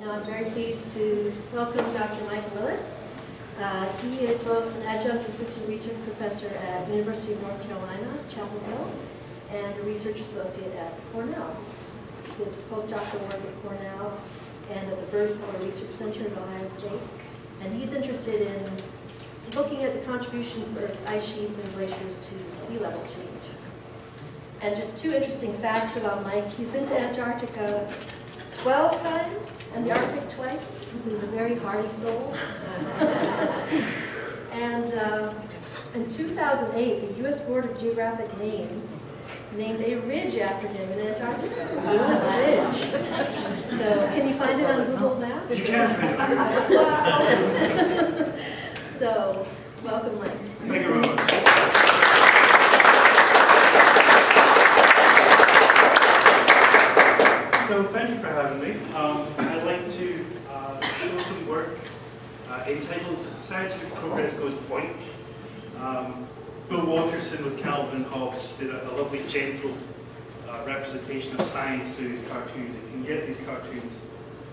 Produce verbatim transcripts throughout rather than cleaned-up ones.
Now I'm very pleased to welcome Doctor Mike Willis. Uh, he is both an adjunct assistant research professor at University of North Carolina Chapel Hill and a research associate at Cornell. He did postdoctoral work at Cornell and at the Byrd Polar Research Center at Ohio State. And he's interested in looking at the contributions of Earth's ice sheets and glaciers to sea level change. And just two interesting facts about Mike. He's been to Antarctica twelve times and the Arctic twice, because he's a very hardy soul. And uh, in two thousand eight, the U S Board of Geographic Names named a ridge after him in Antarctica, Willis Ridge. So can you find it on Google Maps? You can. So welcome, Mike. Thank you very much. So thank you for having me. Um, I'd like to uh, show some work uh, entitled Scientific Progress Goes Boink. Um, Bill Watterson with Calvin Hobbes did a, a lovely gentle uh, representation of science through these cartoons. If you can get these cartoons,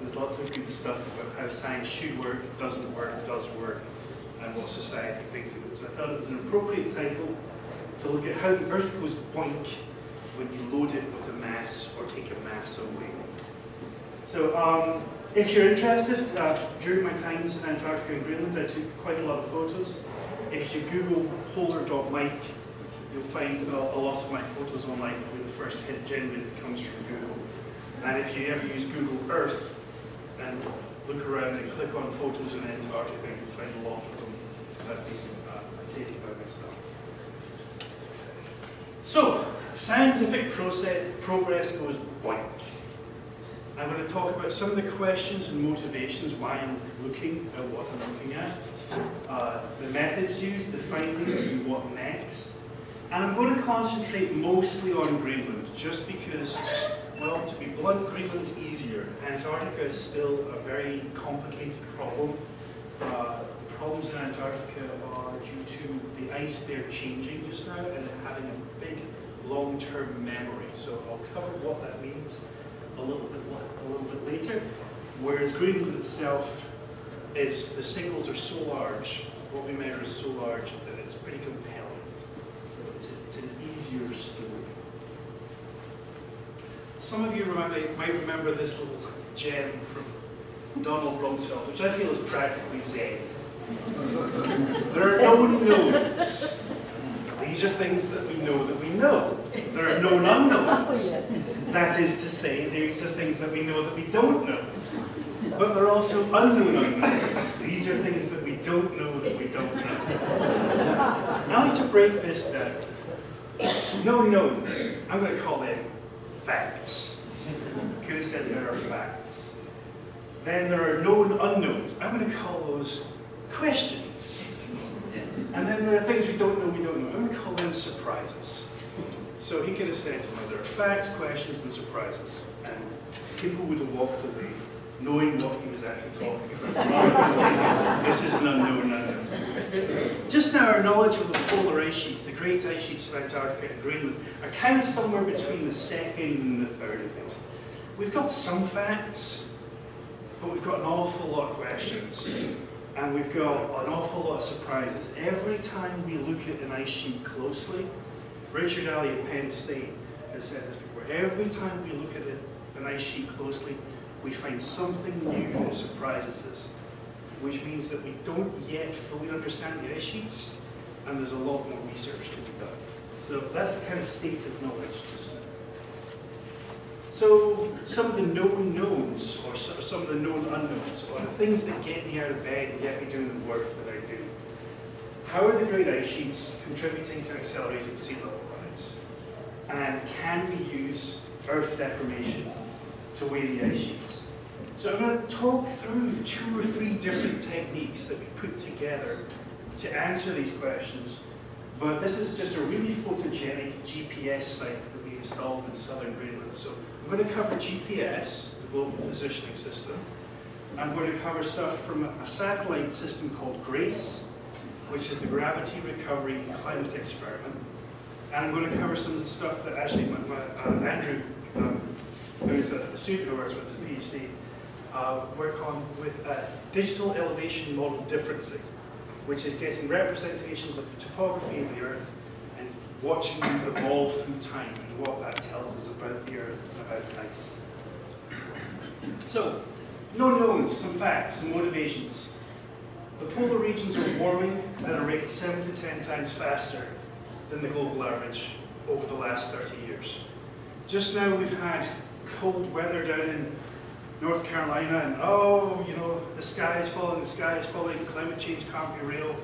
there's lots of good stuff about how science should work, doesn't work, does work, and what society thinks of it. So I thought it was an appropriate title to look at how the Earth goes boink when you load it with a mass or take a mass away. So um, if you're interested, uh, during my times in Antarctica and Greenland, I took quite a lot of photos. If you Google polar dot mike, you'll find a, a lot of my photos online. We're the first hit generally that comes from Google. And if you ever use Google Earth and look around and click on photos in Antarctica, you'll find a lot of them that have been uh, taken by myself. So, scientific process, progress goes boink. I'm going to talk about some of the questions and motivations why I'm looking at what I'm looking at, uh, the methods used, the findings, and what next. And I'm going to concentrate mostly on Greenland, just because, well, to be blunt, Greenland's easier. Antarctica is still a very complicated problem. Uh, Problems in Antarctica are due to the ice there changing just now and having a big long-term memory. So I'll cover what that means a little bit a little bit later. Whereas Greenland itself is, the signals are so large, what we measure is so large that it's pretty compelling. So it's, a, it's an easier story. Some of you remember, might remember this little gem from Donald Rumsfeld, which I feel is practically Zen. There are no knowns. These are things that we know that we know. There are known unknowns. Oh, yes. That is to say, these are things that we know that we don't know. But there are also unknown unknowns. These are things that we don't know that we don't know. Now, to break this down, no knowns, I'm going to call them facts. I could have said there are facts. Then there are known unknowns. I'm going to call those questions. And then there are things we don't know, we don't know. I'm going to call them surprises. So he could have said, you know, there are facts, questions, and surprises. And people would have walked away knowing what he was actually talking about. This is an unknown unknown. Just now, our knowledge of the polar ice sheets, the great ice sheets of Antarctica and Greenland, are kind of somewhere between the second and the third of things. We've got some facts, but we've got an awful lot of questions. And we've got an awful lot of surprises. Every time we look at an ice sheet closely, Richard Alley at Penn State has said this before, every time we look at it, an ice sheet closely, we find something new that surprises us, which means that we don't yet fully understand the ice sheets, and there's a lot more research to be done. So that's the kind of state of knowledge just now. So some of the known knowns, or some of the known unknowns, or the things that get me out of bed and get me doing the work that I do. How are the great ice sheets contributing to accelerating sea level rise? And can we use Earth deformation to weigh the ice sheets? So I'm going to talk through two or three different techniques that we put together to answer these questions. But this is just a really photogenic G P S site that we installed in southern Greenland. So I'm going to cover G P S, the global positioning system. I'm going to cover stuff from a satellite system called GRACE, which is the Gravity Recovery Climate Experiment. And I'm going to cover some of the stuff that actually my, my, uh, Andrew, um, who's a student who works with his PhD, uh, work on with uh, digital elevation model differencing, which is getting representations of the topography of the Earth and watching them evolve through time and what that tells us about the Earth and about ice. So, known knowns, some facts, some motivations. The polar regions are warming at a rate seven to ten times faster than the global average over the last thirty years. Just now we've had cold weather down in North Carolina and oh, you know, the sky is falling, the sky is falling, climate change can't be real.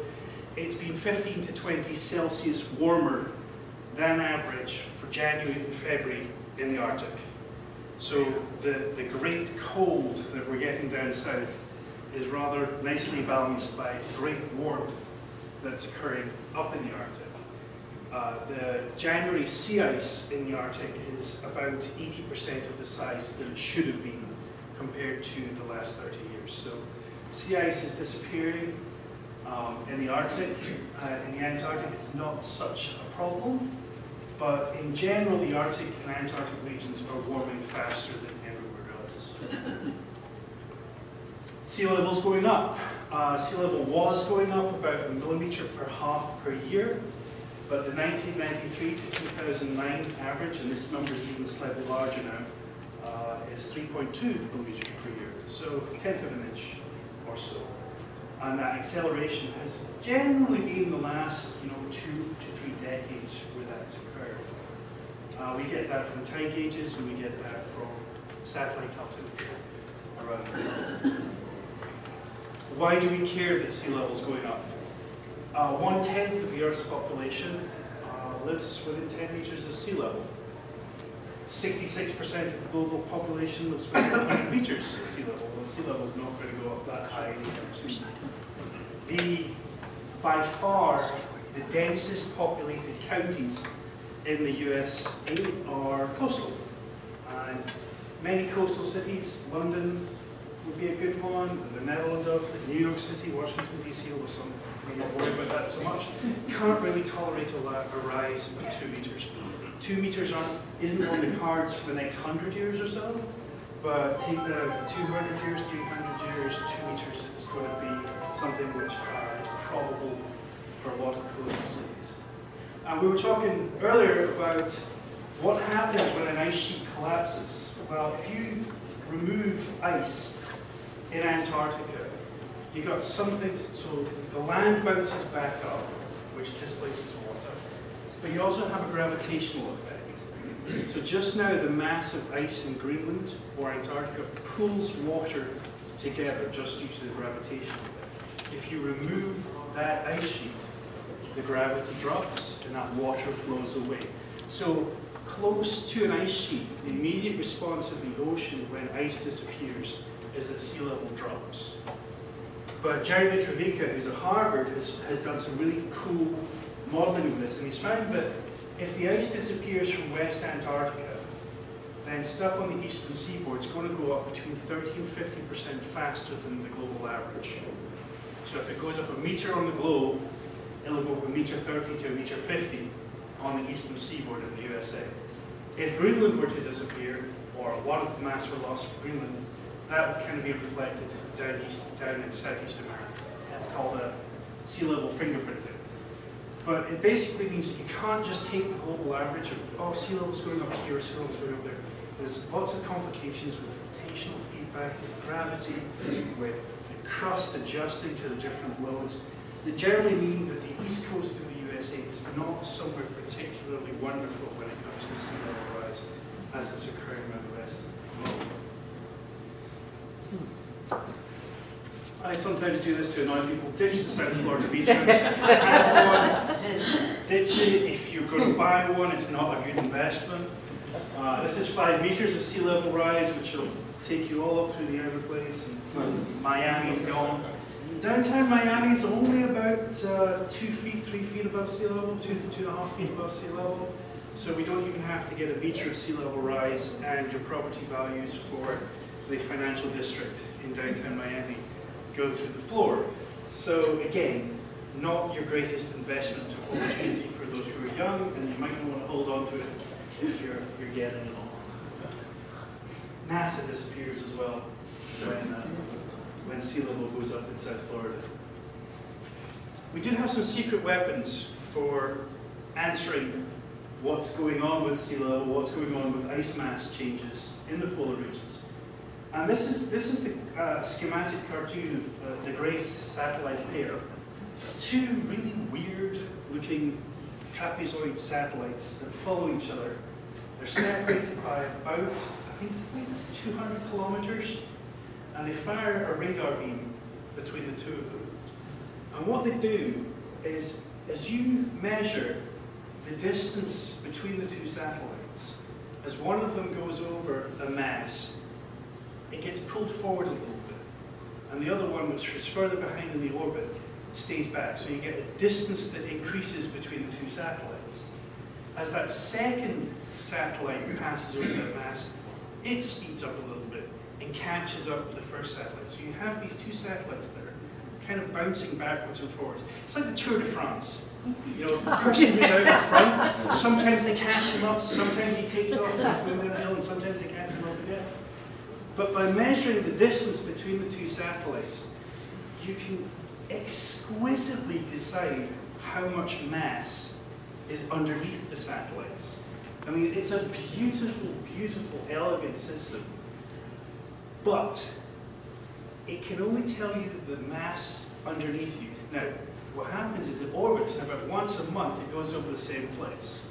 It's been fifteen to twenty Celsius warmer than average for January and February in the Arctic. So the, the great cold that we're getting down south is rather nicely balanced by great warmth that's occurring up in the Arctic. Uh, the January sea ice in the Arctic is about eighty percent of the size that it should have been compared to the last thirty years. So sea ice is disappearing um, in the Arctic. Uh, in the Antarctic, it's not such a problem. But in general, the Arctic and Antarctic regions are warming faster than everywhere else. Sea level's going up. Uh, sea level was going up about a millimeter per half per year, but the nineteen ninety-three to two thousand nine average, and this number is even slightly larger now, uh, is three point two millimeters per year, so a tenth of an inch or so. And that acceleration has generally been the last, you know, two to three decades where that's occurred. Uh, we get that from time gauges, and we get that from satellite altimetry around the world. Why do we care that sea level's going up? Uh, one-tenth of the Earth's population uh, lives within ten meters of sea level. sixty-six percent of the global population lives within one hundred meters of sea level. Well, sea level is not going to go up that high anytime soon. By far, the densest populated counties in the U S A are coastal. And many coastal cities, London would be a good one, the Netherlands, New York City, Washington D C, or some. I'm not worried about that so much. Can't really tolerate a, a rise of two meters. Two meters aren't, isn't on the cards for the next hundred years or so, but take the two hundred years, three hundred years, two meters is going to be something which uh, is probable for a lot of coastal cities. And we were talking earlier about what happens when an ice sheet collapses. Well, if you remove ice in Antarctica, you got some things, so the land bounces back up, which displaces water, but you also have a gravitational effect. So just now the mass of ice in Greenland or Antarctica pulls water together just due to the gravitational effect. If you remove that ice sheet, the gravity drops and that water flows away. So close to an ice sheet, the immediate response of the ocean when ice disappears is that sea level drops. But Jeremy Trevica, who's at Harvard, has, has done some really cool modeling of this, and he's found that if the ice disappears from West Antarctica, then stuff on the eastern seaboard is going to go up between thirty and fifty percent faster than the global average. So if it goes up a meter on the globe, it'll go from a meter thirty to a meter fifty on the eastern seaboard of the U S A. If Greenland were to disappear, or a lot of the mass were lost from Greenland, that would kind of be reflected down, east, down in Southeast America. That's called a sea level fingerprinting. But it basically means that you can't just take the global average of, oh, sea level's going up here, sea level's going up there. There's lots of complications with rotational feedback, with gravity, with the crust adjusting to the different loads, that generally mean that the east coast of the U S A is not somewhere particularly wonderful when it comes to sea level rise, as it's occurring around the rest of the globe. I sometimes do this to annoy people. Ditch the South Florida beach house. Ditch it. If you're going to buy one, it's not a good investment. Uh, this is five meters of sea level rise, which will take you all up through the Everglades. And Miami's gone. Downtown Miami is only about uh, two feet, three feet above sea level, two, two and a half feet above sea level. So we don't even have to get a meter of sea level rise, and your property values for the financial district in downtown Miami go through the floor. So again, not your greatest investment opportunity for those who are young, and you might want to hold on to it if you're, you're getting it all. NASA disappears as well. when, uh, when sea level goes up in South Florida. We do have some secret weapons for answering what's going on with sea level, what's going on with ice mass changes in the polar regions. And this is, this is the uh, schematic cartoon of uh, the Grace satellite pair. Two really weird looking trapezoid satellites that follow each other. They're separated by about, I think it's about two hundred kilometers, and they fire a radar beam between the two of them. And what they do is, as you measure the distance between the two satellites, as one of them goes over the mass, it gets pulled forward a little bit. And the other one, which is further behind in the orbit, stays back. So you get a distance that increases between the two satellites. As that second satellite passes over that mass, it speeds up a little bit and catches up with the first satellite. So you have these two satellites that are kind of bouncing backwards and forwards. It's like the Tour de France. You know, the person who's out in front, sometimes they catch him up, sometimes he takes off and he's going down the hill, and sometimes they catch him up again. But by measuring the distance between the two satellites, you can exquisitely decide how much mass is underneath the satellites. I mean, it's a beautiful, beautiful, elegant system. But it can only tell you the mass underneath you. Now, what happens is it orbits, and about once a month it goes over the same place.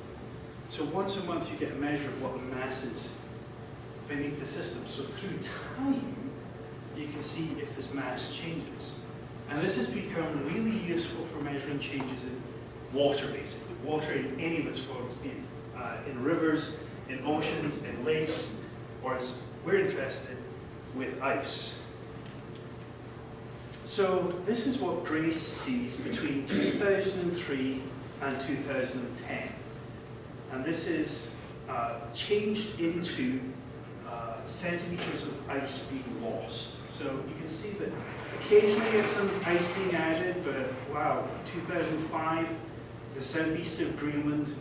So once a month you get a measure of what the mass is beneath the system. So through time, you can see if this mass changes. And this has become really useful for measuring changes in water, basically. Water in any of its forms, be it uh, in rivers, in oceans, in lakes, or as we're interested, with ice. So this is what GRACE sees between two thousand three and two thousand ten. And this is uh, changed into uh, centimeters of ice being lost. So you can see that occasionally there's some ice being added, but wow, two thousand five, the southeast of Greenland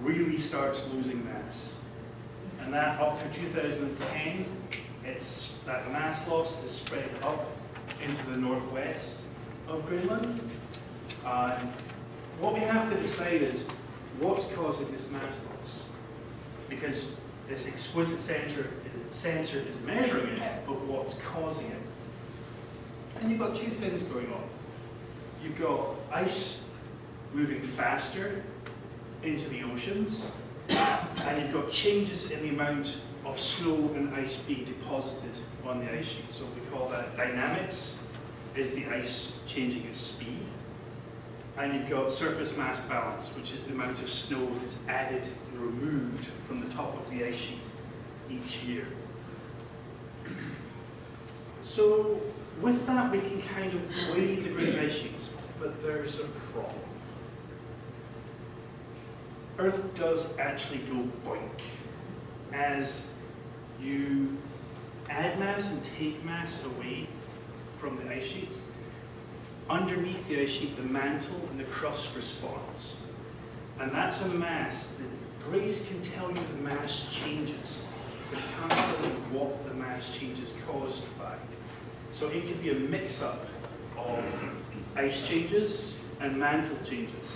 really starts losing mass. And that up through two thousand ten, it's, that mass loss is spread up into the northwest of Greenland. Uh, what we have to decide is what's causing this mass loss, because this exquisite sensor, sensor is measuring it, but what's causing it? And you've got two things going on. You've got ice moving faster into the oceans, and you've got changes in the amount of snow and ice being deposited on the ice sheet. So we call that dynamics, is the ice changing its speed. And you've got surface mass balance, which is the amount of snow that's added and removed from the top of the ice sheet each year. So with that, we can kind of weigh the great ice sheets, but there's a problem. Earth does actually go boink. As you add mass and take mass away from the ice sheets, underneath the ice sheet, the mantle and the crust responds. And that's a mass that GRACE can tell you the mass changes, but it can't tell you what the mass change is caused by. So it could be a mix-up of ice changes and mantle changes.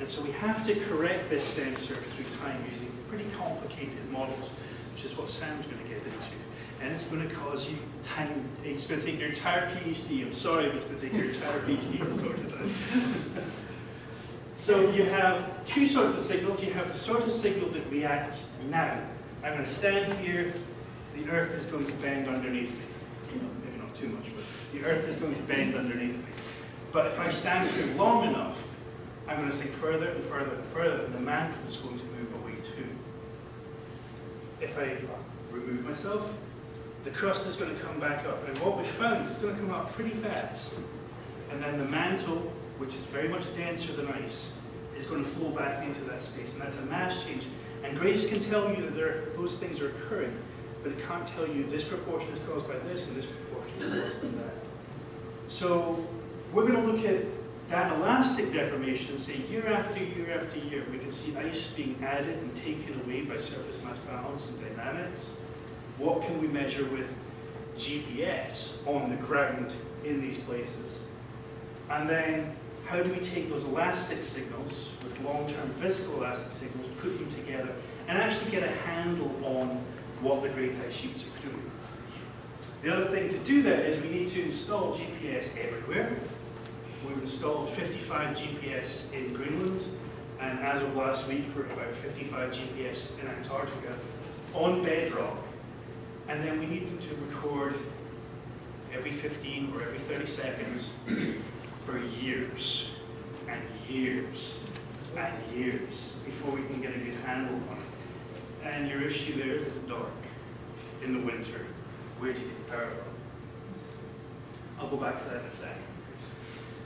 And so we have to correct this sensor through time using pretty complicated models, which is what Sam's going to get into. And it's going to cause you time, it's going to take your entire PhD, I'm sorry, but it's going to take your entire PhD to sort it out. So you have two sorts of signals. You have the sort of signal that reacts now. I'm going to stand here, the Earth is going to bend underneath me. You know, maybe not too much, but the Earth is going to bend underneath me. But if I stand here long enough, I'm going to sink further and further and further, and the mantle is going to move away too. If I remove myself, the crust is going to come back up. And what we found is it's going to come up pretty fast. And then the mantle, which is very much denser than ice, is going to flow back into that space. And that's a mass change. And GRACE can tell you that there, those things are occurring, but it can't tell you this proportion is caused by this and this proportion is caused by that. So we're going to look at that elastic deformation and say year after year after year, we can see ice being added and taken away by surface mass balance and dynamics. What can we measure with G P S on the ground in these places? And then how do we take those elastic signals with long-term physical elastic signals, put them together, and actually get a handle on what the great ice sheets are doing? The other thing to do then is we need to install G P S everywhere. We've installed fifty-five G P S in Greenland, and as of last week, we're at about fifty-five G P S in Antarctica on bedrock. And then we need them to record every fifteen or every thirty seconds for years and years and years before we can get a good handle on it. And your issue there is it's dark in the winter. Where do you get power from? I'll go back to that in a second.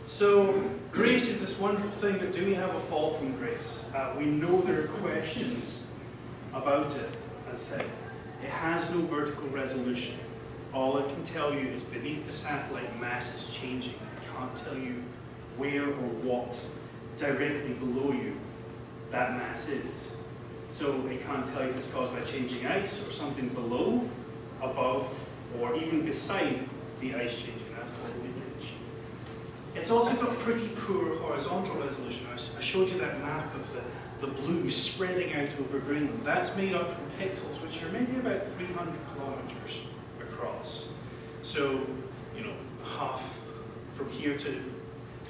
So grace is this wonderful thing, but do we have a fall from grace? Uh, we know there are questions about it, as I said. It has no vertical resolution. All it can tell you is beneath the satellite mass is changing. It can't tell you where or what directly below you that mass is. So it can't tell you if it's caused by changing ice or something below, above, or even beside the ice changing. That's called lineage. It's also got pretty poor horizontal resolution. I showed you that map of the the blue spreading out over Greenland. That's made up from pixels, which are maybe about three hundred kilometers across. So, you know, half from here to,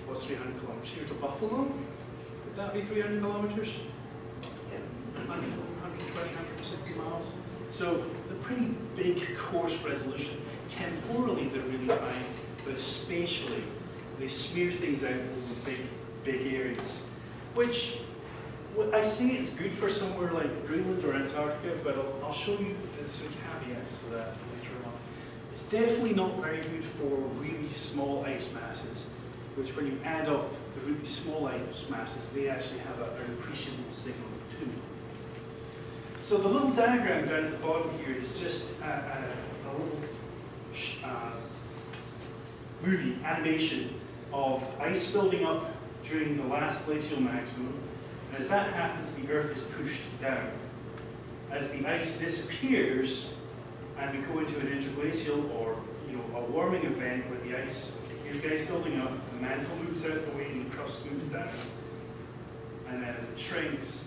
what's three hundred kilometers? Here to Buffalo? Would that be three hundred kilometers? Yeah, one hundred, one hundred twenty, one hundred sixty miles. So, the pretty big coarse resolution. Temporally, they're really fine, but spatially, they smear things out over big, big areas, which, I say it's good for somewhere like Greenland or Antarctica, but I'll, I'll show you some caveats to that later on. It's definitely not very good for really small ice masses, which when you add up the really small ice masses, they actually have a, an appreciable signal too. So the little diagram down at the bottom here is just a, a, a little uh, movie, animation of ice building up during the last glacial maximum. As that happens, the Earth is pushed down. As the ice disappears, and we go into an interglacial or you know a warming event where the ice, okay, here's the ice building up, the mantle moves out the way, and the crust moves down. And then as it shrinks,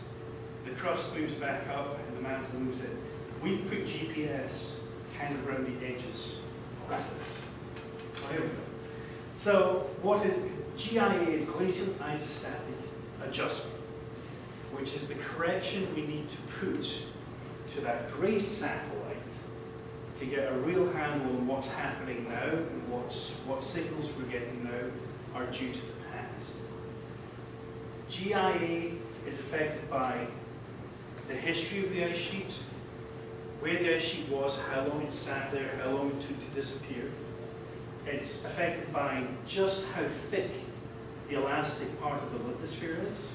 the crust moves back up, and the mantle moves in. We put G P S kind of around the edges of this. Oh, here we go. So what is G I A? Is glacial isostatic adjustment, which is the correction we need to put to that GRACE satellite to get a real handle on what's happening now and what's, what signals we're getting now are due to the past. G I A is affected by the history of the ice sheet, where the ice sheet was, how long it sat there, how long it took to disappear. It's affected by just how thick the elastic part of the lithosphere is.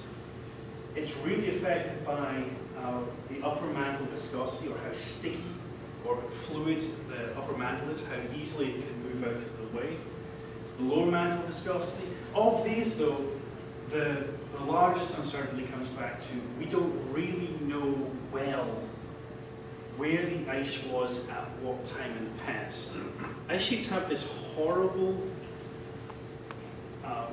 It's really affected by uh, the upper mantle viscosity, or how sticky or fluid the upper mantle is, how easily it can move out of the way. The lower mantle viscosity. Of these, though, the, the largest uncertainty comes back to we don't really know well where the ice was at what time in the past. Ice sheets have this horrible, um,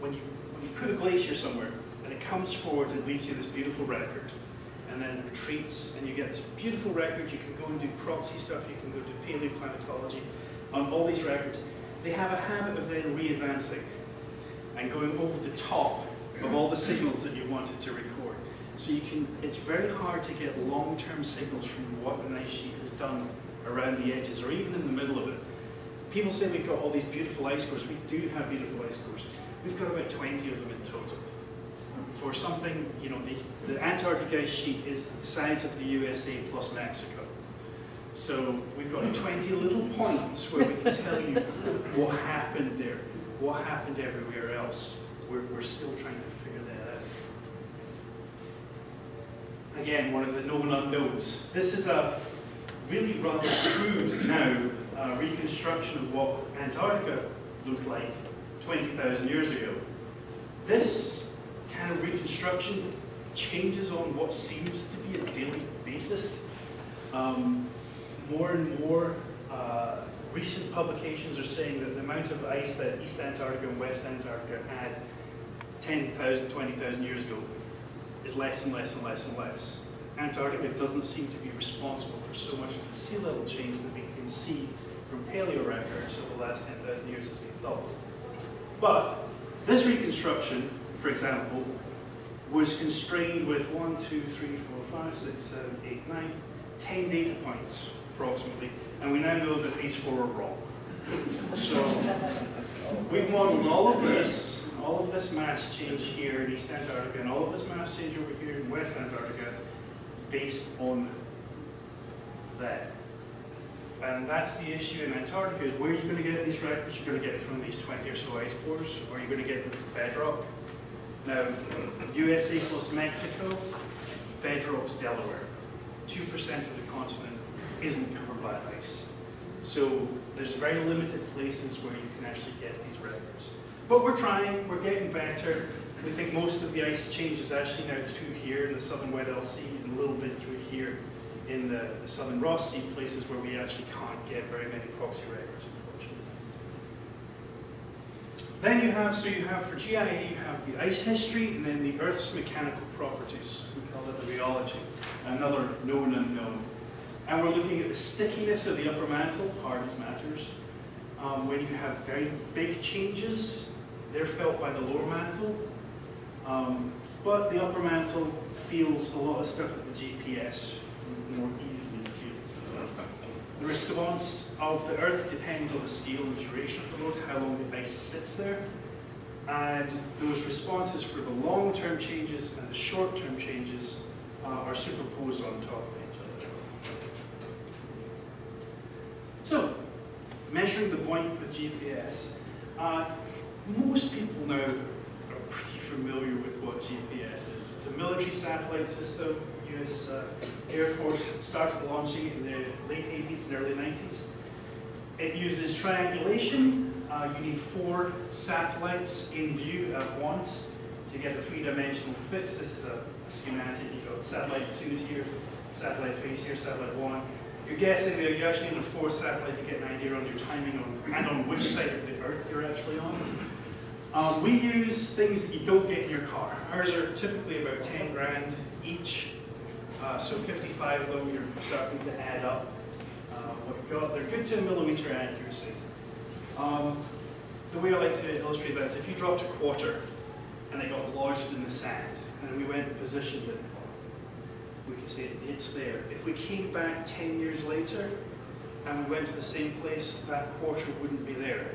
when you, when you put a glacier somewhere, it comes forward and leaves you this beautiful record, and then retreats, and you get this beautiful record. You can go and do proxy stuff, you can go do paleoclimatology on all these records. They have a habit of then re-advancing and going over the top of all the signals that you wanted to record. So you can, it's very hard to get long-term signals from what an ice sheet has done around the edges or even in the middle of it. People say we've got all these beautiful ice cores. We do have beautiful ice cores. We've got about twenty of them in total. For something, you know, the, the Antarctic ice sheet is the size of the U S A plus Mexico. So we've got twenty little points where we can tell you what happened there, what happened everywhere else. We're, we're still trying to figure that out. Again, one of the known unknowns. This is a really rather crude now uh, reconstruction of what Antarctica looked like twenty thousand years ago. This kind of reconstruction changes on what seems to be a daily basis. Um, more and more uh, recent publications are saying that the amount of ice that East Antarctica and West Antarctica had ten thousand, twenty thousand years ago is less and less and less and less. Antarctica doesn't seem to be responsible for so much of the sea level change that we can see from paleo records over the last ten thousand years as we thought. But this reconstruction, for example, was constrained with one, two, three, four, five, six, seven, eight, nine, ten data points approximately, and we now know that these four are wrong. So we've modeled all of this, all of this mass change here in East Antarctica, and all of this mass change over here in West Antarctica, based on that. And that's the issue in Antarctica, is where are you going to get these records? You're going to get it from these twenty or so ice cores, or you're going to get them from bedrock. Now, U S A plus Mexico, bedrock's Delaware. two percent of the continent isn't covered by ice. So there's very limited places where you can actually get these records. But we're trying, we're getting better. We think most of the ice change is actually now through here in the southern Weddell Sea and a little bit through here in the, the southern Ross Sea, places where we actually can't get very many proxy records, unfortunately. Then you have, so you have for G I A, you have the ice history and then the Earth's mechanical properties. We call it the rheology, another known unknown. And we're looking at the stickiness of the upper mantle, hard as matters. Um, when you have very big changes, they're felt by the lower mantle. Um, but the upper mantle feels a lot of stuff that the G P S more easily feels. The response of the Earth depends on the scale and duration of the load, how long the ice sits there. And those responses for the long-term changes and the short-term changes uh, are superposed on top of each other. So, measuring the buoyant with G P S. Uh, most people now are pretty familiar with what G P S is. It's a military satellite system. U S uh, Air Force started launching it in the late eighties and early nineties. It uses triangulation. Uh, you need four satellites in view at once to get a three-dimensional fix. This is a, a schematic. You've got satellite two's here, satellite three's here, satellite one. You're guessing there, you actually need a fourth satellite to get an idea on your timing on, and on which side of the Earth you're actually on. Um, we use things that you don't get in your car. Ours are typically about ten grand each, uh, so fifty-five of them, you're starting to add up uh, what you've got. They're good to a millimeter accuracy. Um, the way I like to illustrate that is if you dropped a quarter and it got lodged in the sand, and we went and positioned it, we could say it's there. If we came back ten years later and we went to the same place, that quarter wouldn't be there.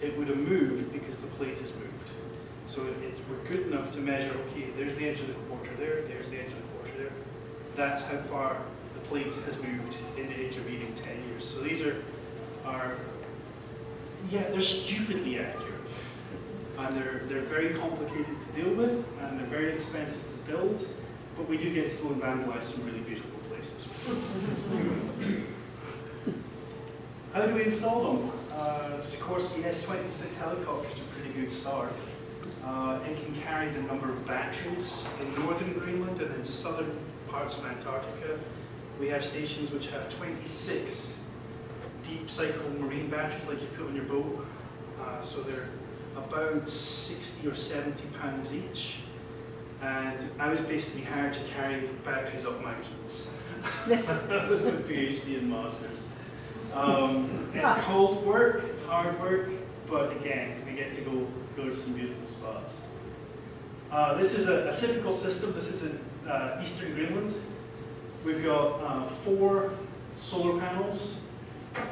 It would have moved because the plate has moved. So it, it, we're good enough to measure, okay, there's the edge of the quarter there, there's the edge of the quarter there. That's how far the plate has moved in the intervening ten years. So these are, are yeah, they're stupidly accurate. And they're, they're very complicated to deal with, and they're very expensive to build. But we do get to go and vandalize some really beautiful places. How do we install them? Uh, Sikorsky S twenty-six helicopters are a pretty good start. Uh, it can carry the number of batteries in northern Greenland and in southern parts of Antarctica. We have stations which have twenty-six deep cycle marine batteries like you put on your boat. Uh, so they're about sixty or seventy pounds each. And I was basically hired to carry batteries up mountains. That was my PhD and master's. Um, it's cold work, it's hard work, but again, we get to go, go to some beautiful spots. Uh, this is a, a typical system. This is in uh, eastern Greenland. We've got uh, four solar panels,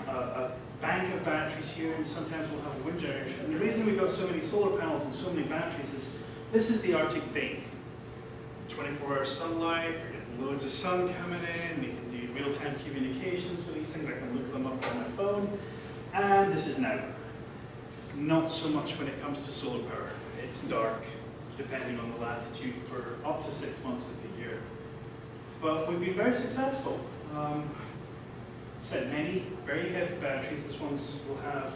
uh, a bank of batteries here, and sometimes we'll have a wind generator. And the reason we've got so many solar panels and so many batteries is this is the Arctic Bay. twenty-four hour sunlight, loads of sun coming in, we can do real-time communications with these things, I can look them up on my phone, and this is now. Not so much when it comes to solar power. It's dark, depending on the latitude, for up to six months of the year. But we've been very successful. Um, said many very heavy batteries. This one will have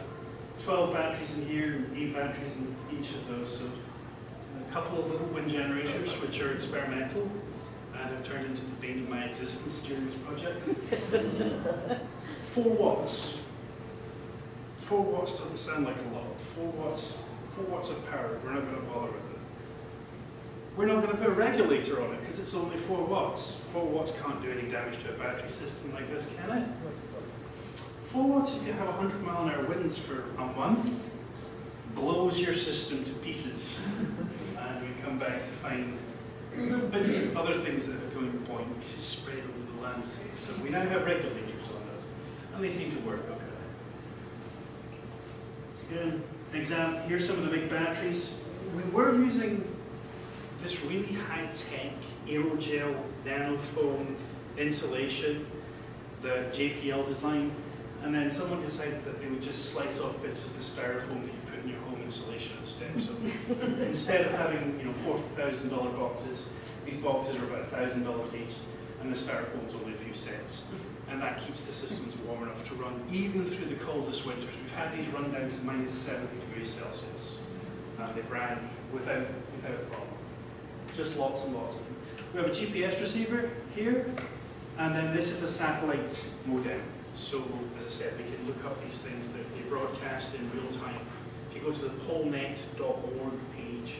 twelve batteries in here, and eight batteries in each of those. So a couple of little wind generators, which are experimental, and have turned into the bane of my existence during this project. Four watts. Four watts doesn't sound like a lot. Four watts, four watts of power. We're not going to bother with it. We're not going to put a regulator on it because it's only four watts. Four watts can't do any damage to a battery system like this, can it? Four watts, you have one hundred mile an hour winds for a month, blows your system to pieces, and we come back to find little bits of other things that are going to point spread over the landscape. So we now have regulators on us, and they seem to work okay. Again, example, here's some of the big batteries. We were using this really high-tech aerogel nanofoam insulation, the J P L design, and then someone decided that they would just slice off bits of the styrofoam that you put in your home insulation instead. So instead of having, you know, forty thousand dollar boxes, these boxes are about one thousand dollars each, and the styrofoam's only a few cents. And that keeps the systems warm enough to run even through the coldest winters. We've had these run down to minus seventy degrees Celsius. Uh, they've ran without, without a problem. Just lots and lots of them. We have a G P S receiver here, and then this is a satellite modem. So, as I said, we can look up these things that they broadcast in real time. If you go to the polnet dot org page,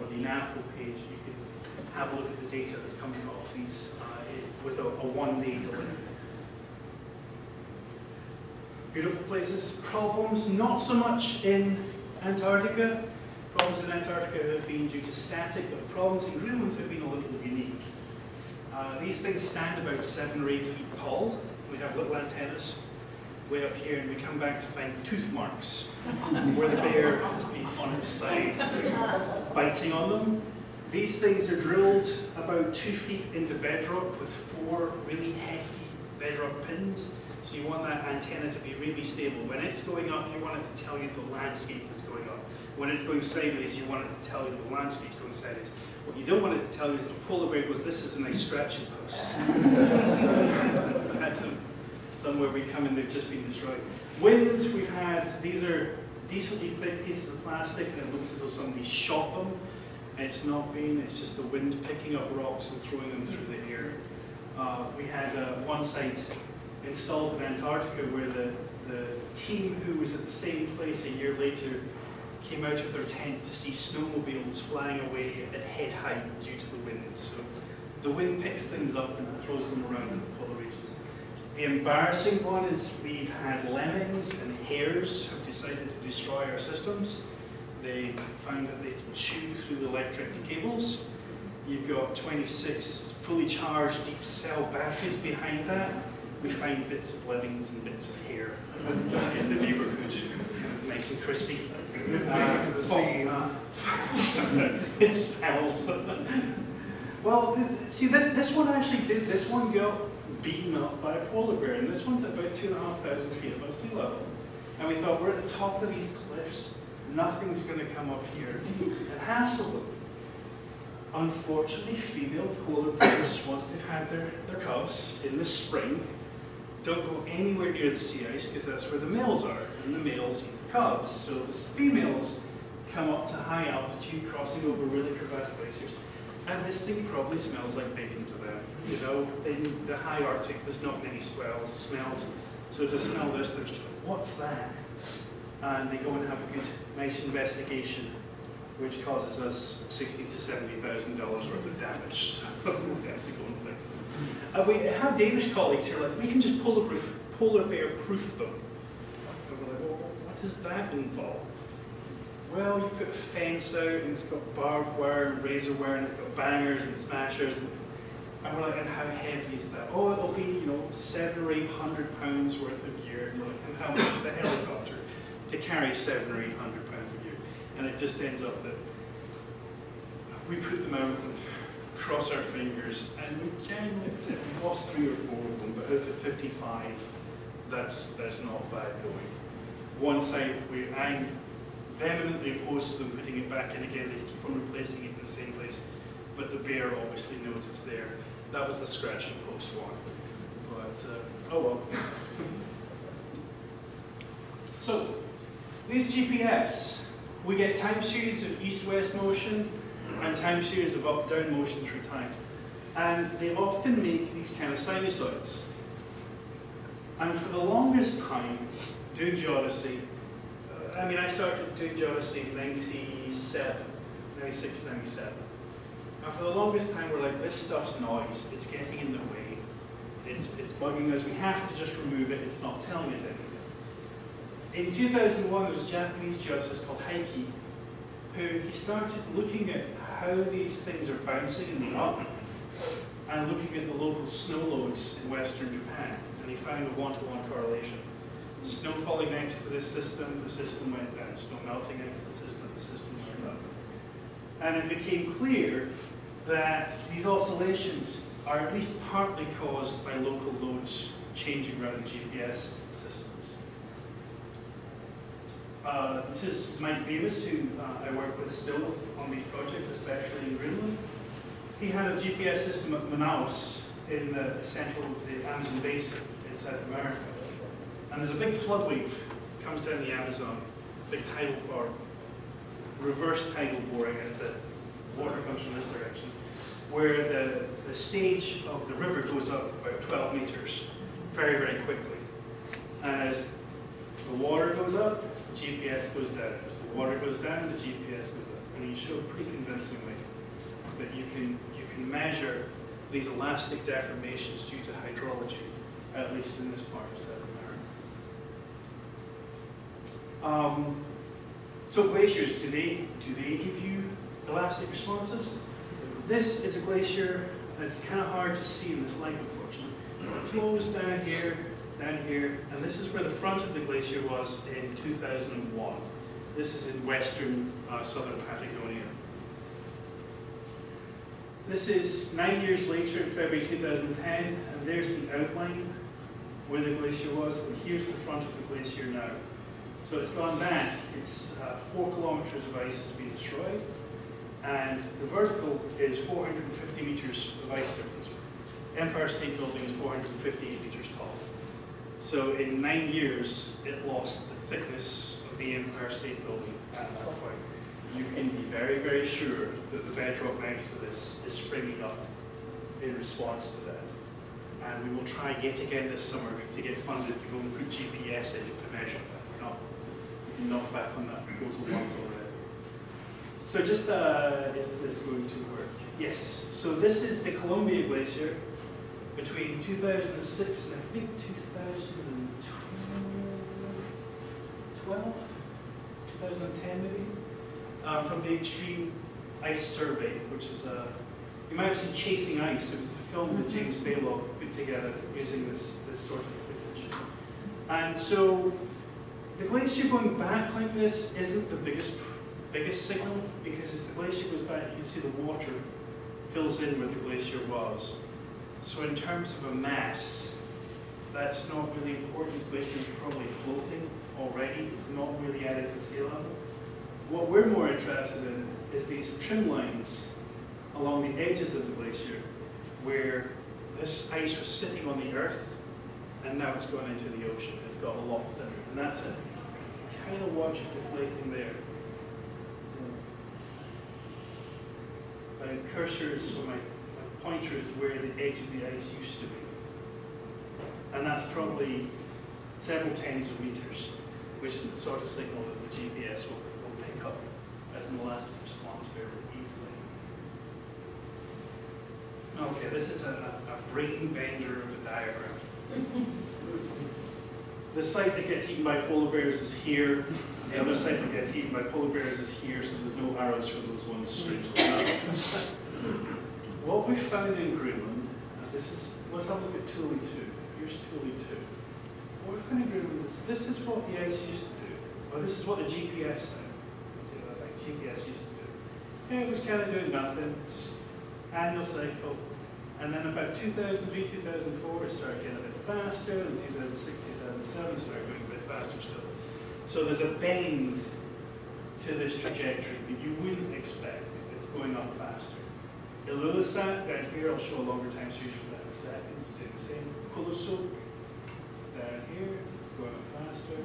or the NAVCO page, you can have a look at the data that's coming off these uh, with a, a one-day delay. Beautiful places. Problems, not so much in Antarctica. Problems in Antarctica have been due to static, but problems in Greenland have been a little unique. Uh, these things stand about seven or eight feet tall. We have little antennas way up here, and we come back to find tooth marks where the bear has been on its side, biting on them. These things are drilled about two feet into bedrock with four really hefty bedrock pins. So you want that antenna to be really stable. When it's going up, you want it to tell you the landscape is going up. When it's going sideways, you want it to tell you the landscape is going sideways. What you don't want it to tell you is that a polar bear goes, this is a nice scratching post. So that's a, somewhere we come and they've just been destroyed. Wind, we've had, these are decently thick pieces of plastic, and it looks as though somebody shot them. It's not been, it's just the wind picking up rocks and throwing them through the air. Uh, we had uh, one site installed in Antarctica where the, the team who was at the same place a year later came out of their tent to see snowmobiles flying away at head height due to the wind. So the wind picks things up and throws them around in the polar regions. The embarrassing one is we've had lemmings and hares have decided to destroy our systems. They found that they can chew through the electric cables. You've got twenty-six fully charged deep cell batteries behind that. We find bits of lemmings and bits of hair in the neighborhood, nice and crispy. Uh, the sea, huh? It smells. Well, see, this this one actually did. This one got beaten up by a polar bear, and this one's at about two and a half thousand feet above sea level. And we thought, we're at the top of these cliffs. Nothing's going to come up here and hassle them. Unfortunately, female polar bears, once they've had their, their cubs in the spring, don't go anywhere near the sea ice because that's where the males are, and the males eat the cubs. So the females come up to high altitude, crossing over really crevassed glaciers, and this thing probably smells like bacon to them. You know, in the high Arctic, there's not many swells, smells, so to smell this, they're just like, what's that? And they go and have a good, nice investigation, which causes us sixty to seventy thousand dollars worth of damage, so we have to go and fix them. Uh, we have Danish colleagues here, like, we can just polar, proof, polar bear proof them. And we're like, well, what does that involve? Well, you put a fence out, and it's got barbed wire, and razor wire, and it's got bangers and smashers, and, and we're like, and how heavy is that? Oh, it'll be, you know, seven or eight hundred pounds worth of gear, and, like, and how much is the helicopter to carry seven or eight hundred pounds of gear? And it just ends up that we put them out and cross our fingers, and we generally accept we've lost three or four of them, but out of fifty-five, that's that's not bad going. One side, we, I'm vehemently opposed to them putting it back in again. They keep on replacing it in the same place, but the bear obviously knows it's there. That was the scratch and post one, but uh, oh well. So these G P S. We get time series of east-west motion and time series of up-down motion through time. And they often make these kind of sinusoids. And for the longest time, during geodesy, I mean, I started doing geodesy in ninety-seven, ninety-six, ninety-seven. And for the longest time, we're like, this stuff's noise. It's getting in the way. It's, it's bugging us. We have to just remove it. It's not telling us anything. In two thousand one, there was a Japanese geodesist called Heike, who he started looking at how these things are bouncing in the up, and looking at the local snow loads in western Japan, and he found a one-to-one correlation. Snow falling next to this system, the system went down. Snow melting next to the system, the system went up. And it became clear that these oscillations are at least partly caused by local loads changing around the G P S systems. Uh, this is Mike Willis, who uh, I work with still on these projects, especially in Greenland. He had a G P S system at Manaus in the central of the Amazon basin in South America. And there's a big flood wave comes down the Amazon, big tidal or reverse tidal boring as the water comes from this direction, where the, the stage of the river goes up about twelve meters very, very quickly. And as the water goes up, the G P S goes down. As the water goes down, the G P S goes up. And he showed pretty convincingly that you can, you can measure these elastic deformations due to hydrology, at least in this part of South America. Um, so glaciers, do they, do they give you elastic responses? This is a glacier that's kind of hard to see in this light, unfortunately. It flows down here, down here, and this is where the front of the glacier was in two thousand one. This is in western uh, southern Patagonia. This is nine years later in February two thousand ten, and there's the outline where the glacier was, and here's the front of the glacier now. So it's gone back, it's uh, four kilometers of ice has been destroyed, and the vertical is four hundred fifty meters of ice difference. Empire State Building is four hundred fifty-eight meters tall. So in nine years, it lost the thickness of the Empire State Building at that point. You can be very, very sure that the bedrock next to this is springing up in response to that. And we will try yet again this summer to get funded to go and put G P S in to measure that. We're not, not back on that proposal once already. So just, uh, is this going to work? Yes, so this is the Columbia Glacier between two thousand six and I think twenty twelve, twenty ten maybe? Uh, from the Extreme Ice Survey, which is a, you might have seen Chasing Ice. It was the film that James Baylock put together using this, this sort of conditions. And so the glacier going back like this isn't the biggest, biggest signal, because as the glacier goes back, you can see the water fills in where the glacier was. So in terms of a mass, that's not really important. This glacier is probably floating already. It's not really added to sea level. What we're more interested in is these trim lines along the edges of the glacier where this ice was sitting on the earth and now it's gone into the ocean. It's got a lot thinner. And that's it. You kind of watch it deflating there. My cursor is, or my, my pointer is where the edge of the ice used to be. And that's probably several tens of meters, which is the sort of signal that the G P S will as an elastic response fairly easily. Okay, this is a, a brain bender of a diagram. The site that gets eaten by polar bears is here. The other site that gets eaten by polar bears is here, so there's no arrows for those ones, strangely enough. What we found in Greenland, and this is, let's have a look at Thule two. Here's Thule two. What we found in Greenland is this is what the ice used to do, or this is what the G P S now. G P S used to do. Yeah, it was kind of doing nothing, just annual cycle. And then about two thousand three, two thousand four, it started getting a bit faster. In two thousand six, two thousand seven, it started going a bit faster still. So there's a bend to this trajectory that you wouldn't expect. It's going up faster. Ilulissat, down here, I'll show a longer time series for that in a second. It's doing the same. Kulusuk, down here, it's going up faster.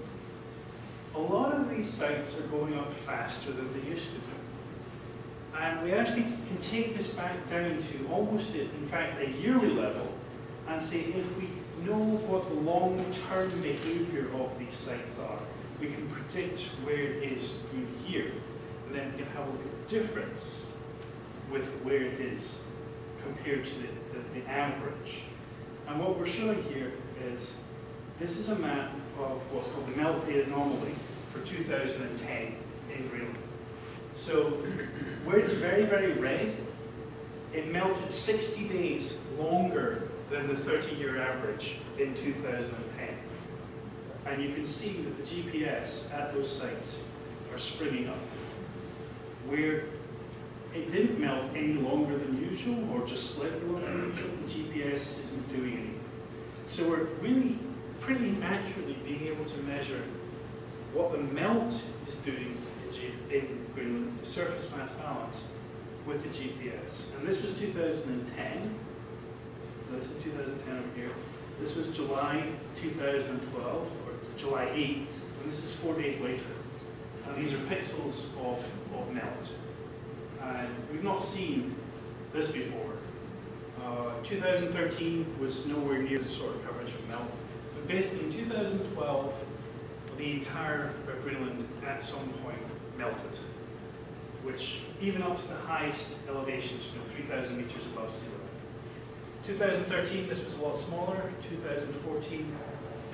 A lot of these sites are going up faster than they used to do. And we actually can take this back down to almost, a, in fact, a yearly level and say if we know what the long-term behavior of these sites are, we can predict where it is through the year, and then we can have a look at the difference with where it is compared to the, the, the average. And what we're showing here is, this is a map of what's called the melt date anomaly for two thousand ten in Greenland. So where it's very, very red, it melted sixty days longer than the thirty year average in two thousand ten. And you can see that the G P S at those sites are springing up, where it didn't melt any longer than usual, or just slightly longer than usual, the G P S isn't doing anything. So we're really pretty accurately being able to measure what the melt is doing in Greenland, the surface mass balance, with the G P S. And this was two thousand ten, so this is two thousand ten over here. This was July two thousand twelve, or July eighth, and this is four days later. And these are pixels of, of melt. And we've not seen this before. Uh, two thousand thirteen was nowhere near this sort of coverage of melt. But basically in two thousand twelve, the entire Greenland at some point melted, which even up to the highest elevations, you know, three thousand meters above sea level. two thousand thirteen, this was a lot smaller. two thousand fourteen,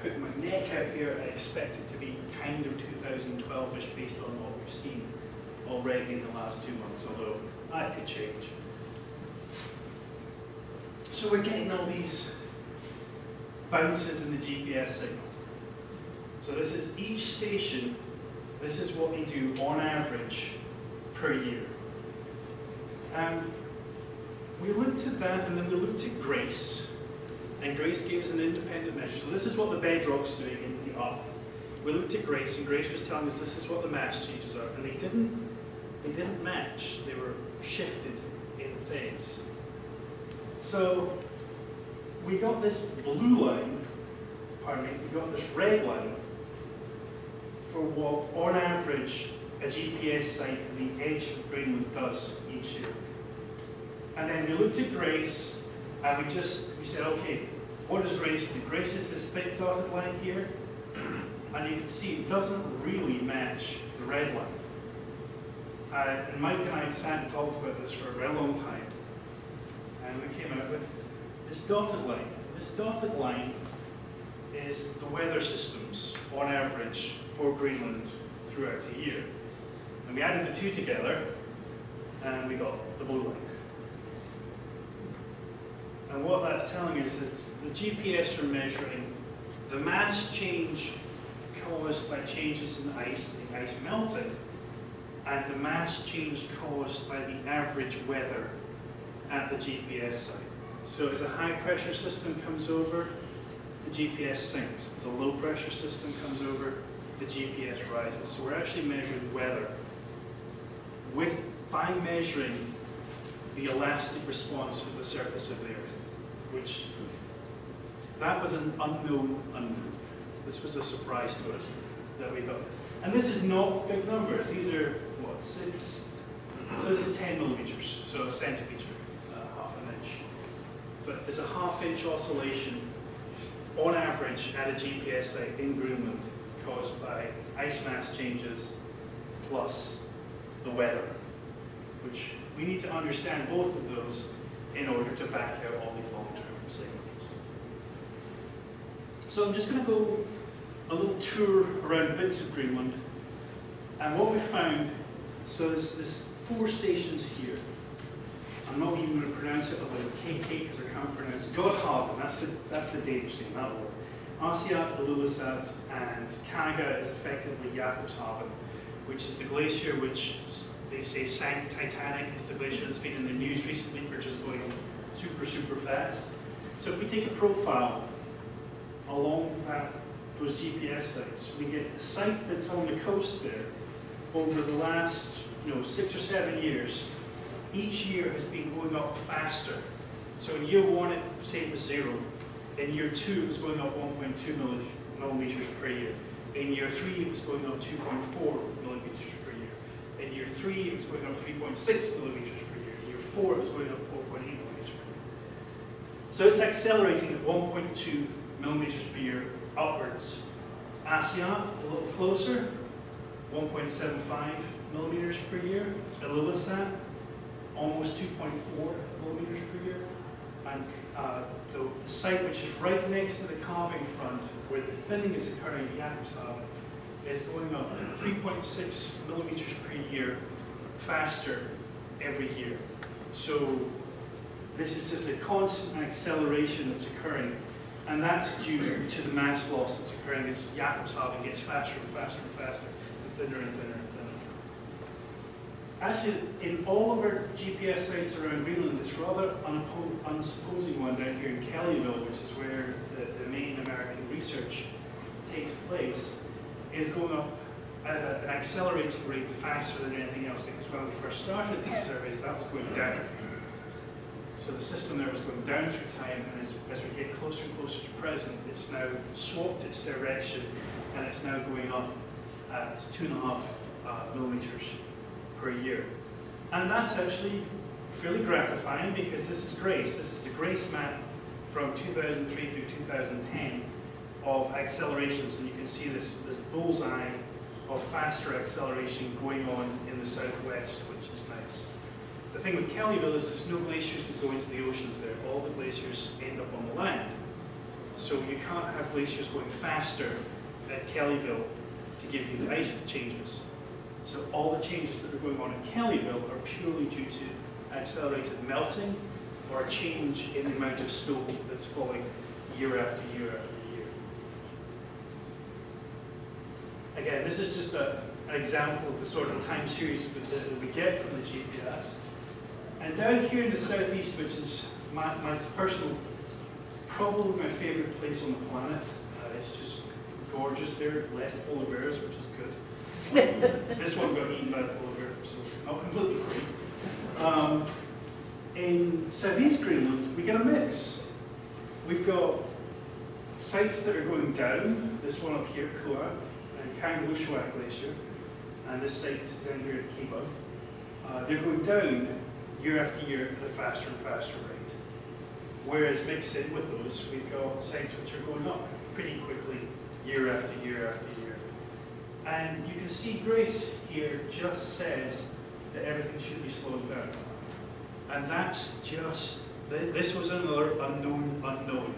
put my neck out here, I expect it to be kind of two thousand twelve-ish based on what we've seen already in the last two months, although that could change. So we're getting all these bounces in the G P S signal. So this is each station, this is what they do on average per year. Um, we looked at that, and then we looked at GRACE, and GRACE gives an independent measure. So this is what the bedrock's doing in the up. We looked at GRACE, and GRACE was telling us this is what the mass changes are, and they didn't, they didn't match. They were shifted in phase. So we got this blue line, pardon me, we got this red line for what, on average, a G P S site at the edge of Greenland does each year. And then we looked at GRACE, and we just, we said, okay, what does GRACE do? GRACE is this thick dotted line here, and you can see it doesn't really match the red line. Uh, and Mike and I sat and talked about this for a very long time, and we came out with this dotted line. This dotted line is the weather systems, on average, for Greenland throughout the year. And we added the two together, and we got the blue line. And what that's telling us is the G P S are measuring the mass change caused by changes in the ice, the ice melted, and the mass change caused by the average weather at the G P S site. So as a high pressure system comes over, the G P S sinks. As a low pressure system comes over, the G P S rises. So we're actually measuring weather with, by measuring the elastic response of the surface of the Earth, which, that was an unknown unknown. This was a surprise to us that we got this. And this is not big numbers. These are, what, six? So this is ten millimeters, so a centimeter, uh, half an inch. But there's a half inch oscillation on average at a G P S site in Greenland caused by ice mass changes plus the weather, which we need to understand both of those in order to back out all these long-term signals. So I'm just going to go a little tour around bits of Greenland, and what we found, so there's, there's four stations here. I'm not even going to pronounce it other than K K because I can't pronounce it. Godhavn, that's the, that's the Danish name, that word. Arctic, Ilulissat, and Kaga is effectively Jakobshavn, which is the glacier which they say sank Titanic. It's the glacier that's been in the news recently for just going super, super fast. So if we take a profile along that, those G P S sites, we get a site that's on the coast there over the last, you know, six or seven years. Each year has been going up faster. So in year one, it, say it was zero. In year two, it was going up one point two millimeters per year. In year three, it was going up two point four millimeters per year. In year three, it was going up three point six millimeters per year. In year four, it was going up four point eight millimeters per year. So it's accelerating at one point two millimeters per year upwards Asyant, a little closer, one point seven five millimeters per year. Ilulissat, almost two point four millimeters per year. And uh, the site which is right next to the calving front, where the thinning is occurring, Jakobshavn, is going up three point six millimeters per year faster every year. So this is just a constant acceleration that's occurring, and that's due to the mass loss that's occurring as Jakobshavn gets faster and faster and faster, and thinner and thinner and thinner. Actually, in all of our G P S sites around Greenland, this rather unsupposing one down here in Kellyville, which is where the, the main American research takes place, is going up at a, an accelerating rate faster than anything else, because when we first started these surveys, that was going down. So the system there was going down through time, and as, as we get closer and closer to present, it's now swapped its direction, and it's now going up at two and a half uh, millimeters per year. And that's actually fairly gratifying, because this is GRACE. This is the GRACE map from two thousand three through two thousand ten of accelerations, and you can see this, this bullseye of faster acceleration going on in the southwest, which is nice. The thing with Kellyville is there's no glaciers that go into the oceans there. All the glaciers end up on the land. So you can't have glaciers going faster at Kellyville to give you the ice changes. So all the changes that are going on at Kellyville are purely due to accelerated melting or a change in the amount of snow that's falling year after year after year. Again, this is just a, an example of the sort of time series that we get from the G P S. And down here in the southeast, which is my, my personal, probably my favorite place on the planet, uh, it's just gorgeous there, less polar bears, which is good. This one got eaten by the polar bear, so not completely free. Um, in southeast Greenland, we get a mix. We've got sites that are going down, this one up here, Kuak, and Kangerlussuaq Glacier, and this site down here at Kibo. Uh, they're going down year after year at a faster and faster rate. Whereas mixed in with those, we've got sites which are going up pretty quickly year after year after year. And you can see GRACE here just says that everything should be slowed down. And that's just, this was another unknown unknown.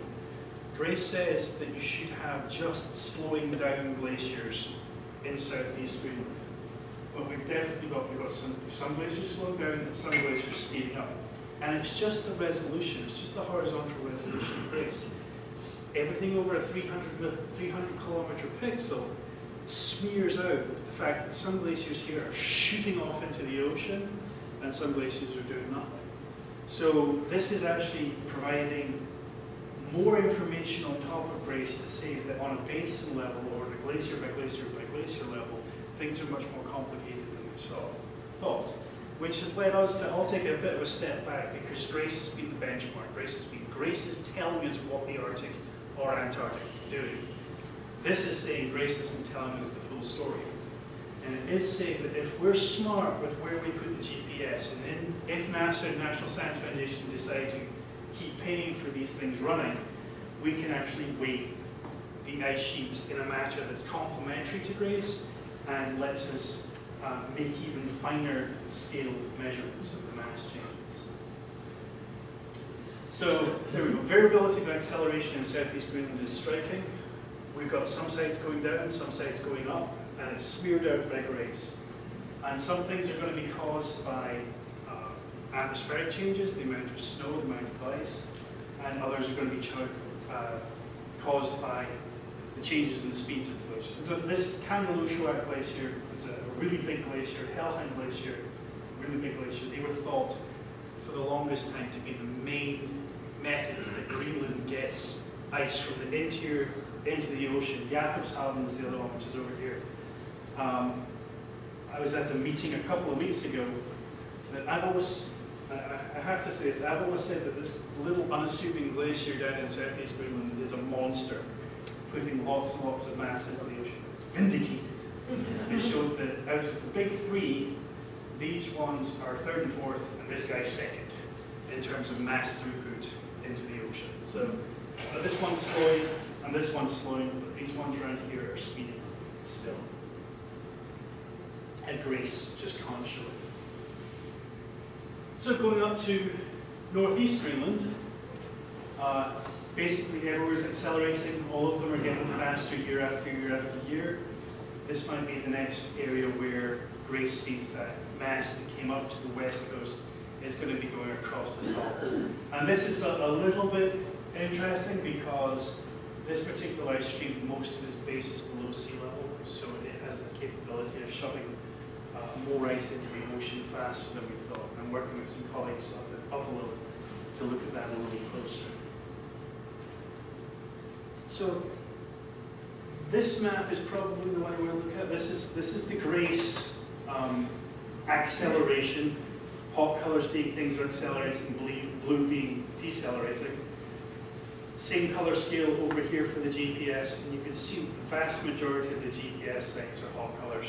GRACE says that you should have just slowing down glaciers in southeast Greenland. But we've definitely got, we've got some, some glaciers slowing down and some glaciers speeding up. And it's just the resolution, it's just the horizontal resolution of GRACE. Everything over a three hundred kilometer pixel smears out the fact that some glaciers here are shooting off into the ocean and some glaciers are doing nothing. So this is actually providing more information on top of GRACE to say that on a basin level or the glacier by glacier by glacier level, things are much more complicated than we thought, which has led us to all take a bit of a step back, because GRACE has been the benchmark. GRACE has been, GRACE is telling us what the Arctic or Antarctic is doing. This is saying GRACE isn't telling us the full story. And it is saying that if we're smart with where we put the G P S, and then if NASA and National Science Foundation decide to keep paying for these things running, we can actually weight the ice sheet in a matter that's complementary to GRACE, and lets us uh, make even finer scale measurements of the mass changes. So there we go. Variability of acceleration in southeast Greenland is striking. We've got some sites going down, some sites going up, and it's smeared out by GRACE. And some things are going to be caused by uh, atmospheric changes, the amount of snow, the amount of ice, and others are going to be uh, caused by the changes in the speeds of the glacier. So this Kangerlussuaq Glacier is a really big glacier, Helheim Glacier, really big glacier. They were thought for the longest time to be the main methods that Greenland gets ice from the interior into the ocean. Jakobshavn is the other one, which is over here. Um, I was at a meeting a couple of weeks ago, that I've always, I have to say this, I've always said that this little unassuming glacier down in southeast Greenland is a monster, putting lots and lots of mass into the ocean. Vindicated. They showed that out of the big three, these ones are third and fourth, and this guy's second in terms of mass throughput into the ocean. So uh, this one's slowing, And this one's slowing, but these ones around here are speeding still. At Grace, just constantly. So going up to northeast Greenland, uh, basically everywhere's accelerating. All of them are getting faster year after year after year. This might be the next area where Grace sees that mass that came up to the west coast is going to be going across the top. And this is a, a little bit interesting because this particular ice stream, most of its base is below sea level, so it has the capability of shoving uh, more ice into the ocean faster than we thought. I'm working with some colleagues up at Buffalo to look at that a little closer. So this map is probably the one we're going to look at. This is, this is the Grace um, acceleration. Hot colors being things that are accelerating, blue being decelerating. Same color scale over here for the G P S, and you can see the vast majority of the G P S sites are hot colors.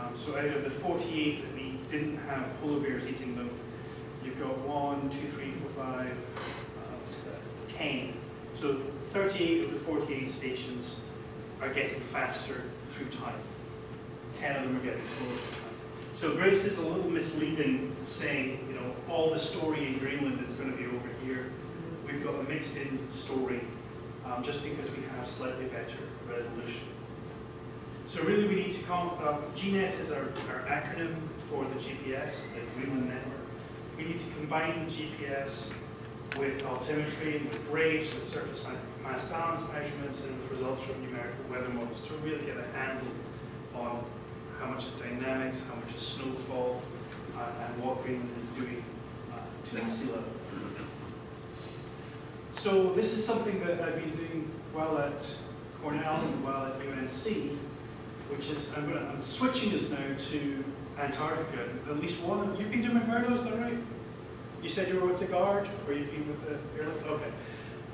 Um, so out of the forty-eight that we didn't have polar bears eating them, you've got one, two, three, four, five, uh, ten. So thirty-eight of the forty-eight stations are getting faster through time. ten of them are getting slower. So Grace is a little misleading, saying, you know, all the story in Greenland is going to be over here. We've got a mixed-in story um, just because we have slightly better resolution. So really we need to come up, uh, G NET is our, our acronym for the G P S, the Greenland Network. We need to combine G P S with altimetry, with grades, with surface mass balance measurements, and with results from numerical weather models to really get a handle on how much is dynamics, how much is snowfall, uh, and what Greenland is doing uh, to the sea level. So this is something that I've been doing while at Cornell and while at U N C, which is, I'm, gonna, I'm switching us now to Antarctica. At least one, you've been to McMurdo, is that right? You said you were with the guard, or you've been with the airlift? Okay.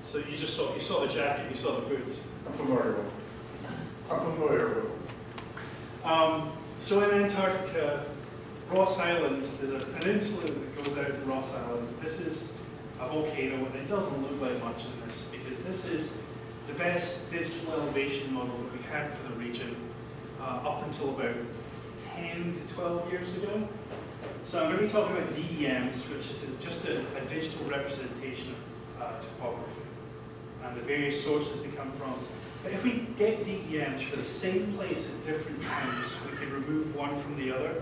So you just saw, you saw the jacket, you saw the boots. I'm familiar with them. I'm familiar with them. Um, so in Antarctica, Ross Island is a peninsula that goes out to Ross Island. This is a volcano, and it doesn't look like much in this, because this is the best digital elevation model that we had for the region uh, up until about ten to twelve years ago. So I'm going to be talking about D E Ms, which is a, just a, a digital representation of uh, topography and the various sources they come from. But if we get D E Ms for the same place at different times, we can remove one from the other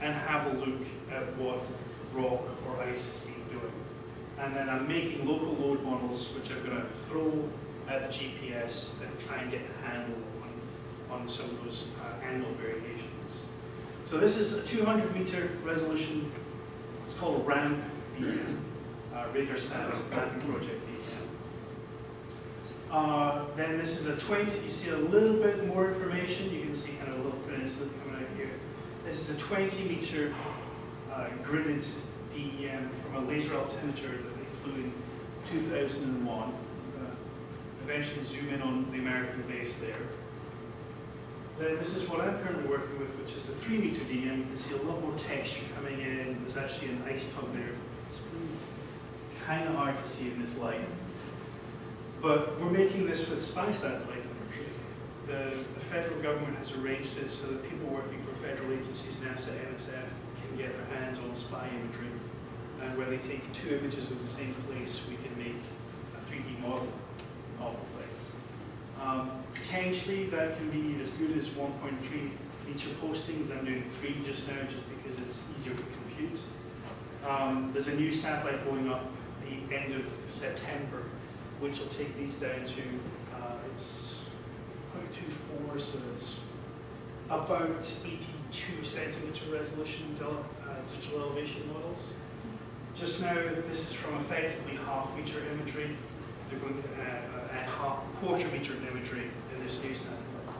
and have a look at what rock or ice has been doing. And then I'm making local load models, which I'm going to throw at the G P S and try and get a handle on, on some of those uh, annual variations. So this is a two hundred meter resolution. It's called a RAM D E M, uh, RadarSat mapping project. Uh, then this is a twenty, you see a little bit more information, you can see kind of a little peninsula coming out here. This is a twenty meter uh, gridded D E M from a laser altimeter that they flew in two thousand one. Uh, eventually zoom in on the American base there. Then this is what I'm currently working with, which is a three meter D E M. You can see a lot more texture coming in. There's actually an ice tub there. It's kind of hard to see in this light. But we're making this with spy satellite imagery. The, the federal government has arranged it so that people working for federal agencies, NASA, N S F, can get their hands on spy imagery. And when they take two images of the same place, we can make a three D model of the place. Um, potentially, that can be as good as one point three meter postings. I'm doing three just now just because it's easier to compute. Um, there's a new satellite going up the end of September, which will take these down to, uh, it's zero point two four, so it's about eighty-two centimeter resolution del uh, digital elevation models. Just now, this is from effectively half meter imagery. They're going to add, uh, add half, quarter meter imagery in this new satellite.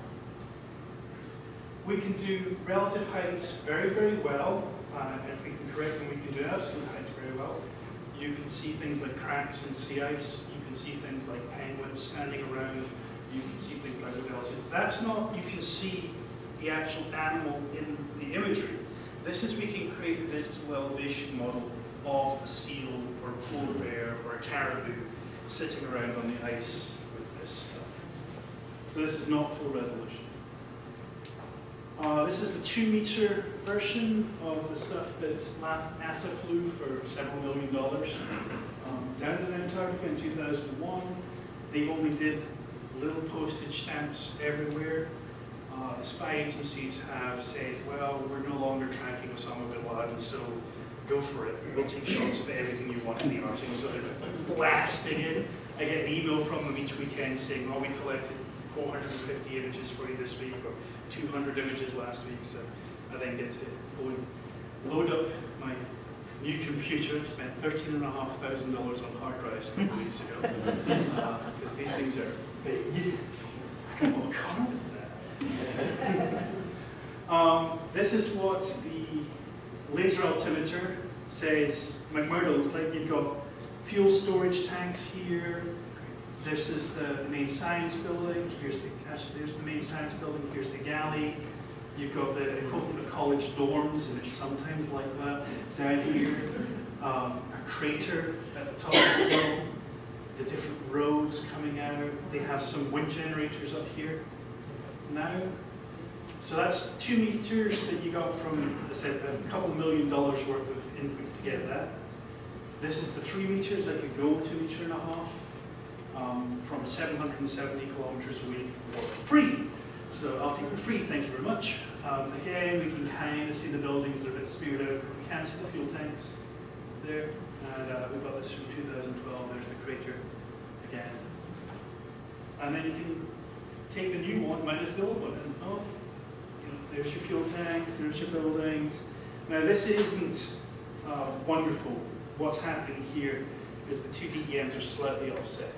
We can do relative heights very, very well. Uh, if we can correct them, we can do absolute heights very well. You can see things like cracks in sea ice. See things like penguins standing around, you can see things like Ilulissat. That's not, you can see the actual animal in the imagery. This is, we can create a digital elevation model of a seal or a polar bear or a caribou sitting around on the ice with this stuff. So this is not full resolution. Uh, this is the two meter version of the stuff that NASA flew for several million dollars um, down in Antarctica in two thousand one. They only did little postage stamps everywhere. Uh, the spy agencies have said, well, we're no longer tracking Osama bin Laden, so go for it. We'll take shots of everything you want in the Arctic. So they're blasting it. I get an email from them each weekend saying, well, we collected four hundred fifty images for you this week, or two hundred images last week. So I then get to go and load up my new computer. Spent thirteen thousand five hundred dollars on hard drives a couple weeks ago, because uh, these things are big. What kind is that? um, this is what the laser altimeter says. McMurdo, looks like you've got fuel storage tanks here. This is the main science building. Here's the actually, there's the main science building. Here's the galley. You've got the equivalent of college dorms, and it's sometimes like that. Down here, um, a crater at the top of the hill. The different roads coming out. They have some wind generators up here now. So that's two meters that you got from, I said, a couple million dollars worth of input to get that. This is the three meters that could go to meter and a half. Um, from seven hundred seventy kilometers away for free. So I'll take the free, thank you very much. Um, again, we can kind of see the buildings, they're a bit speared out. We can see the fuel tanks there. And uh, we got this from two thousand twelve, there's the crater again. And then you can take the new one minus the old one. And oh, you know, there's your fuel tanks, there's your buildings. Now this isn't uh, wonderful. What's happening here is the two D ends are slightly offset.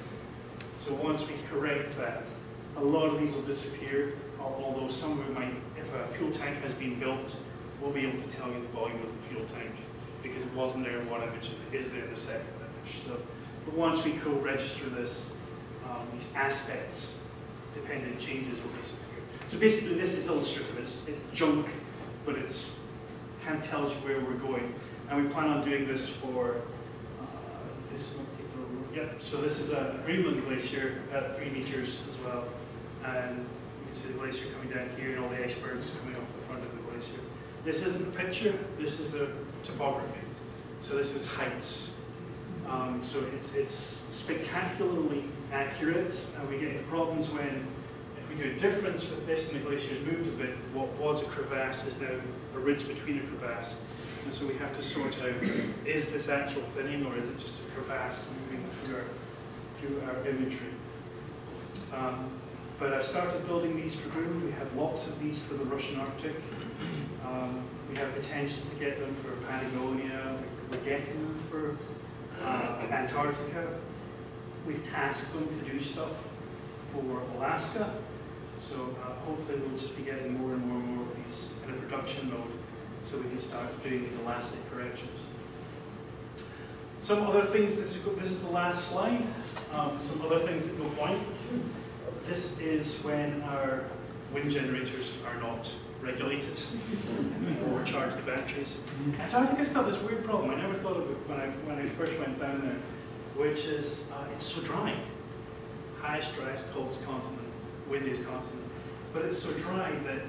So once we correct that, a lot of these will disappear, although some of them might, if a fuel tank has been built, we'll be able to tell you the volume of the fuel tank, because it wasn't there in one image, it is there in the second image. So, but once we co-register this, um, these aspects, dependent changes will disappear. So basically this is illustrative, it's, it's junk, but it's kind of tells you where we're going. And we plan on doing this for uh, this one. Yep, so this is a Greenland glacier at three meters as well. And you can see the glacier coming down here and all the icebergs coming off the front of the glacier. This isn't a picture, this is the topography. So this is heights. Um, so it's, it's spectacularly accurate. And we get into problems when, if we do a difference with this and the glacier's moved a bit, what was a crevasse is now a ridge between a crevasse. And so we have to sort out, is this actual thinning or is it just a crevasse? Our, through our imagery. Um, but I started building these for Greenland. We have lots of these for the Russian Arctic. Um, we have potential to get them for Patagonia. We're getting them for uh, Antarctica. We've tasked them to do stuff for Alaska. So uh, hopefully we'll just be getting more and more and more of these in a production mode so we can start doing these elastic corrections. Some other things, this is the last slide, um, some other things that go wrong. This is when our wind generators are not regulated or charge the batteries. Antarctica's got this weird problem, I never thought of it when I, when I first went down there, which is uh, it's so dry. Highest, driest, coldest continent, windiest continent. But it's so dry that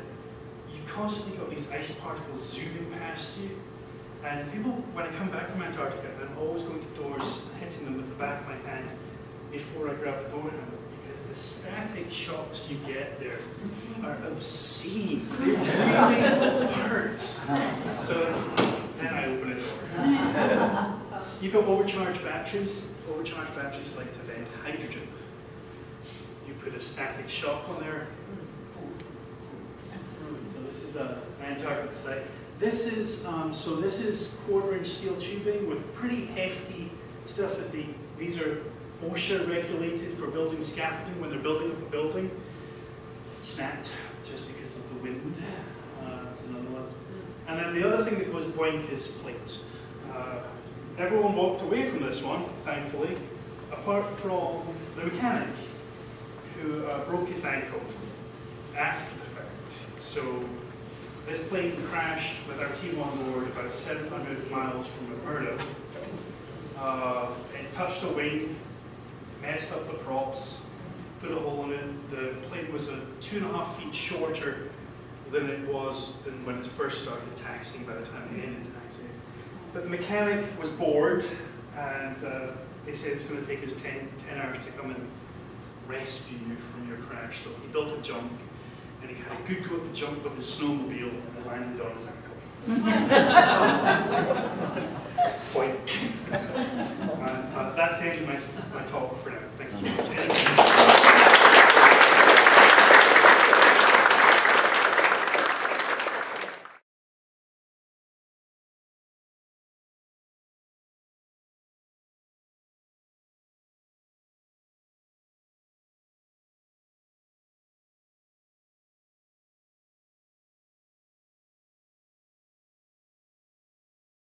you've constantly got these ice particles zooming past you. And people, when I come back from Antarctica, I'm always going to doors and hitting them with the back of my hand before I grab the door handle, because the static shocks you get there are obscene. They really hurt. So it's, then I open a door. You've got overcharged batteries. Overcharged batteries like to vent hydrogen. You put a static shock on there. So this is an Antarctic site. This is, um, so this is quarter inch steel tubing with pretty hefty stuff that they, these are OSHA regulated for building scaffolding when they're building up a building. Snapped just because of the wind. Uh, another one. And then the other thing that goes boink is planes. Uh, everyone walked away from this one, thankfully, apart from the mechanic who uh, broke his ankle after the fact. So, this plane crashed with our T one board about seven hundred miles from McMurdo. Uh, it touched a wing, messed up the props, put a hole in it. The plane was a two and a half feet shorter than it was than when it first started taxiing by the time it ended taxiing. But the mechanic was bored, and uh, they said it's going to take us ten hours to come and rescue you from your crash. So he built a jump, and he had a good go at the jump with his snowmobile, and it landed on his ankle. Point. uh, uh, that's the end of my, my talk for now. Thanks so much.